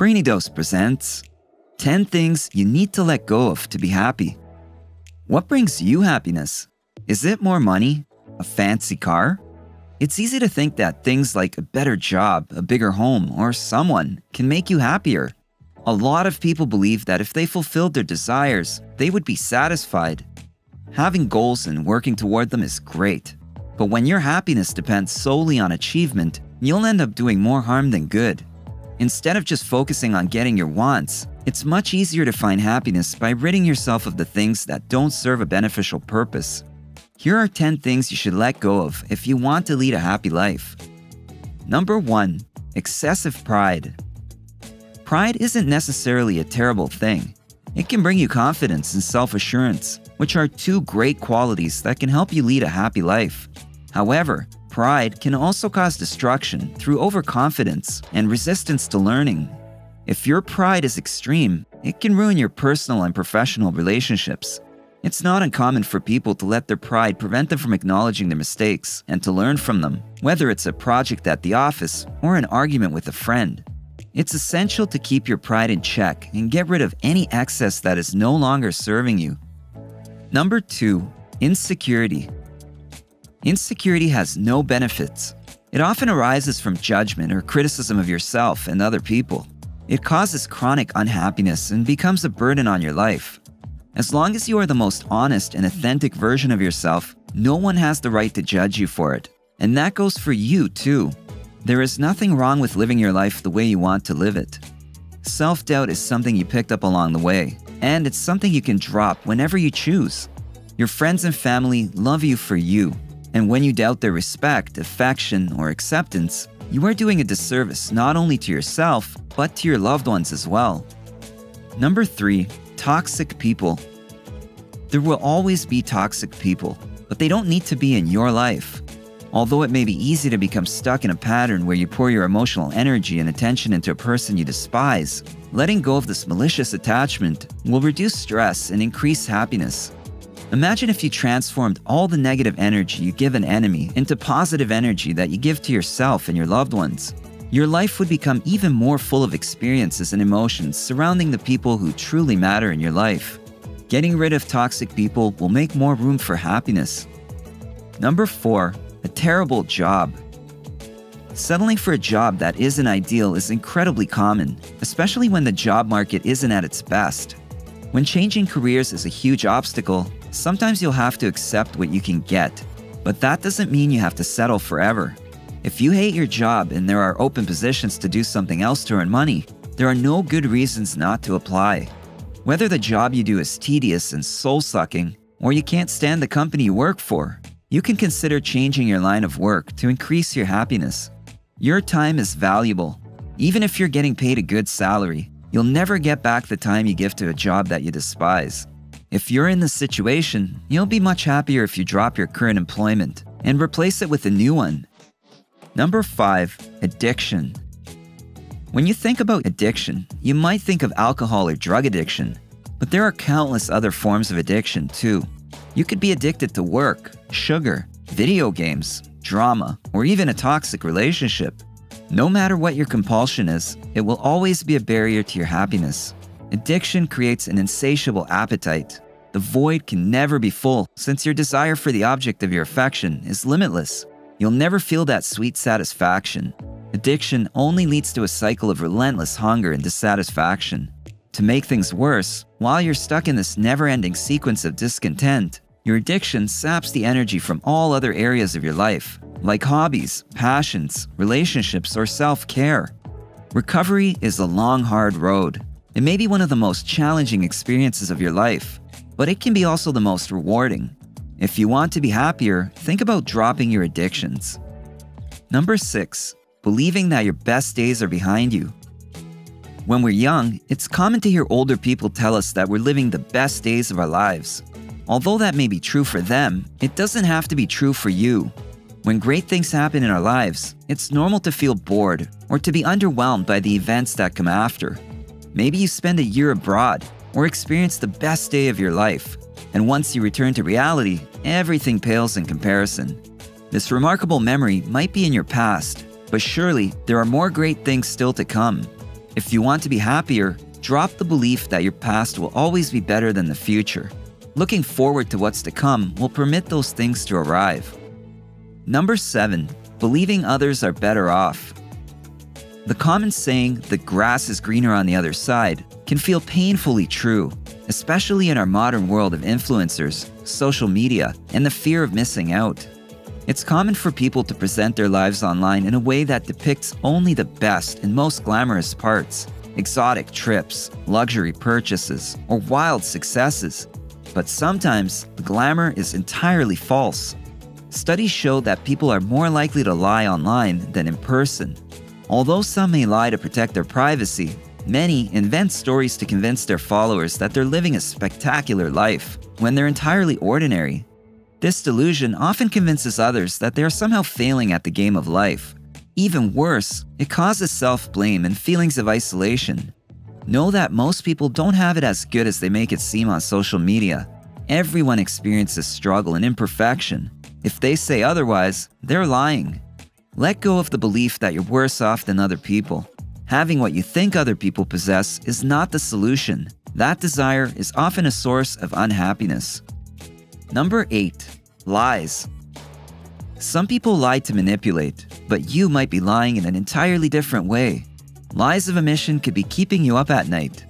Brainy Dose presents 10 things you need to let go of to be happy. What brings you happiness? Is it more money? A fancy car? It's easy to think that things like a better job, a bigger home, or someone can make you happier. A lot of people believe that if they fulfilled their desires, they would be satisfied. Having goals and working toward them is great, but when your happiness depends solely on achievement, you'll end up doing more harm than good. Instead of just focusing on getting your wants, it's much easier to find happiness by ridding yourself of the things that don't serve a beneficial purpose. Here are 10 things you should let go of if you want to lead a happy life. Number 1. Excessive pride. Pride isn't necessarily a terrible thing. It can bring you confidence and self-assurance, which are two great qualities that can help you lead a happy life. However, pride can also cause destruction through overconfidence and resistance to learning. If your pride is extreme, it can ruin your personal and professional relationships. It's not uncommon for people to let their pride prevent them from acknowledging their mistakes and to learn from them, whether it's a project at the office or an argument with a friend. It's essential to keep your pride in check and get rid of any excess that is no longer serving you. Number 2. Insecurity. Insecurity has no benefits. It often arises from judgment or criticism of yourself and other people. It causes chronic unhappiness and becomes a burden on your life. As long as you are the most honest and authentic version of yourself, no one has the right to judge you for it. And that goes for you too. There is nothing wrong with living your life the way you want to live it. Self-doubt is something you picked up along the way, and it's something you can drop whenever you choose. Your friends and family love you for you. And when you doubt their respect, affection, or acceptance, you are doing a disservice not only to yourself, but to your loved ones as well. Number 3. Toxic people. There will always be toxic people, but they don't need to be in your life. Although it may be easy to become stuck in a pattern where you pour your emotional energy and attention into a person you despise, letting go of this malicious attachment will reduce stress and increase happiness. Imagine if you transformed all the negative energy you give an enemy into positive energy that you give to yourself and your loved ones. Your life would become even more full of experiences and emotions surrounding the people who truly matter in your life. Getting rid of toxic people will make more room for happiness. Number 4. A terrible job. Settling for a job that isn't ideal is incredibly common, especially when the job market isn't at its best. When changing careers is a huge obstacle, sometimes you'll have to accept what you can get, but that doesn't mean you have to settle forever. If you hate your job and there are open positions to do something else to earn money, there are no good reasons not to apply. Whether the job you do is tedious and soul-sucking, or you can't stand the company you work for, you can consider changing your line of work to increase your happiness. Your time is valuable. Even if you're getting paid a good salary, you'll never get back the time you give to a job that you despise. If you're in this situation, you'll be much happier if you drop your current employment and replace it with a new one. Number 5. Addiction. When you think about addiction, you might think of alcohol or drug addiction, but there are countless other forms of addiction too. You could be addicted to work, sugar, video games, drama, or even a toxic relationship. No matter what your compulsion is, it will always be a barrier to your happiness. Addiction creates an insatiable appetite. The void can never be full, since your desire for the object of your affection is limitless. You'll never feel that sweet satisfaction. Addiction only leads to a cycle of relentless hunger and dissatisfaction. To make things worse, while you're stuck in this never-ending sequence of discontent, your addiction saps the energy from all other areas of your life, like hobbies, passions, relationships, or self-care. Recovery is a long, hard road. It may be one of the most challenging experiences of your life, but it can be also the most rewarding. If you want to be happier, think about dropping your addictions. Number 6. Believing that your best days are behind you. When we're young, it's common to hear older people tell us that we're living the best days of our lives. Although that may be true for them, it doesn't have to be true for you. When great things happen in our lives, it's normal to feel bored or to be underwhelmed by the events that come after. Maybe you spend a year abroad or experience the best day of your life, and once you return to reality, everything pales in comparison. This remarkable memory might be in your past, but surely there are more great things still to come. If you want to be happier, drop the belief that your past will always be better than the future. Looking forward to what's to come will permit those things to arrive. Number 7. Believing others are better off. The common saying, "the grass is greener on the other side," can feel painfully true, especially in our modern world of influencers, social media, and the fear of missing out. It's common for people to present their lives online in a way that depicts only the best and most glamorous parts, exotic trips, luxury purchases, or wild successes. But sometimes, the glamour is entirely false. Studies show that people are more likely to lie online than in person. Although some may lie to protect their privacy, many invent stories to convince their followers that they're living a spectacular life when they're entirely ordinary. This delusion often convinces others that they are somehow failing at the game of life. Even worse, it causes self-blame and feelings of isolation. Know that most people don't have it as good as they make it seem on social media. Everyone experiences struggle and imperfection. If they say otherwise, they're lying. Let go of the belief that you're worse off than other people. Having what you think other people possess is not the solution. That desire is often a source of unhappiness. Number 8. Lies. Some people lie to manipulate, but you might be lying in an entirely different way. Lies of omission could be keeping you up at night.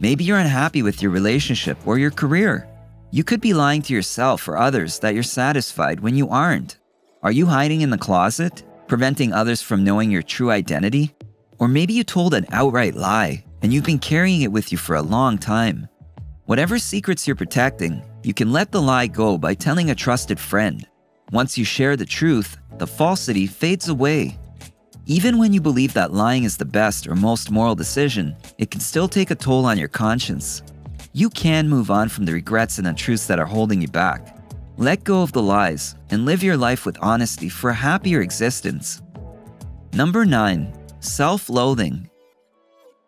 Maybe you're unhappy with your relationship or your career. You could be lying to yourself or others that you're satisfied when you aren't. Are you hiding in the closet, preventing others from knowing your true identity? Or maybe you told an outright lie and you've been carrying it with you for a long time. Whatever secrets you're protecting, you can let the lie go by telling a trusted friend. Once you share the truth, the falsity fades away. Even when you believe that lying is the best or most moral decision, it can still take a toll on your conscience. You can move on from the regrets and untruths that are holding you back. Let go of the lies and live your life with honesty for a happier existence. Number 9. Self-loathing.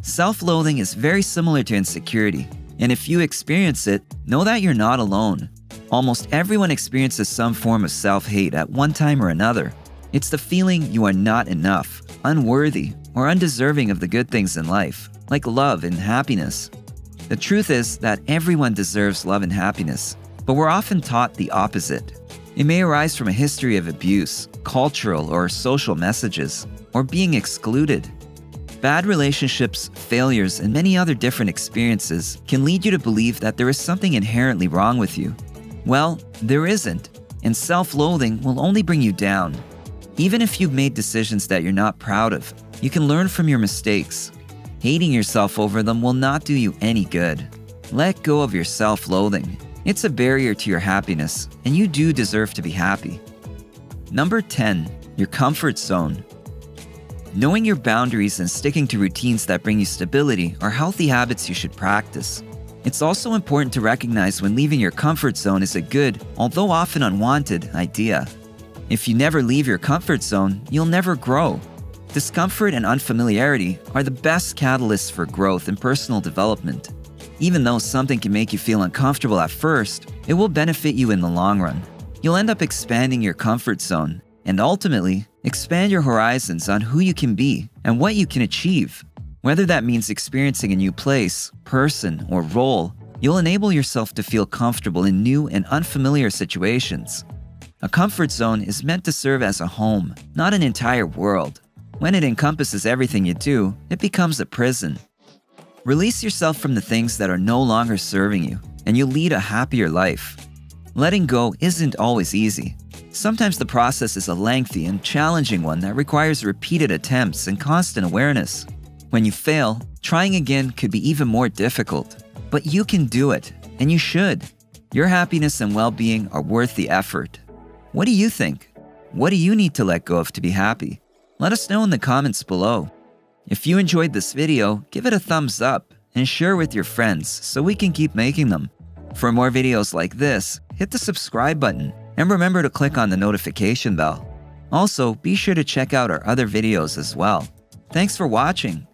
Self-loathing is very similar to insecurity, and if you experience it, know that you're not alone. Almost everyone experiences some form of self-hate at one time or another. It's the feeling you are not enough, unworthy, or undeserving of the good things in life, like love and happiness. The truth is that everyone deserves love and happiness, but we're often taught the opposite. It may arise from a history of abuse, cultural or social messages, or being excluded. Bad relationships, failures, and many other different experiences can lead you to believe that there is something inherently wrong with you. Well, there isn't, and self-loathing will only bring you down. Even if you've made decisions that you're not proud of, you can learn from your mistakes. Hating yourself over them will not do you any good. Let go of your self-loathing. It's a barrier to your happiness, and you do deserve to be happy. Number 10. Your comfort zone. Knowing your boundaries and sticking to routines that bring you stability are healthy habits you should practice. It's also important to recognize when leaving your comfort zone is a good, although often unwanted, idea. If you never leave your comfort zone, you'll never grow. Discomfort and unfamiliarity are the best catalysts for growth and personal development. Even though something can make you feel uncomfortable at first, it will benefit you in the long run. You'll end up expanding your comfort zone, and ultimately, expand your horizons on who you can be and what you can achieve. Whether that means experiencing a new place, person, or role, you'll enable yourself to feel comfortable in new and unfamiliar situations. A comfort zone is meant to serve as a home, not an entire world. When it encompasses everything you do, it becomes a prison. Release yourself from the things that are no longer serving you, and you'll lead a happier life. Letting go isn't always easy. Sometimes the process is a lengthy and challenging one that requires repeated attempts and constant awareness. When you fail, trying again could be even more difficult. But you can do it, and you should. Your happiness and well-being are worth the effort. What do you think? What do you need to let go of to be happy? Let us know in the comments below. If you enjoyed this video, give it a thumbs up and share with your friends so we can keep making them. For more videos like this, hit the subscribe button and remember to click on the notification bell. Also, be sure to check out our other videos as well. Thanks for watching.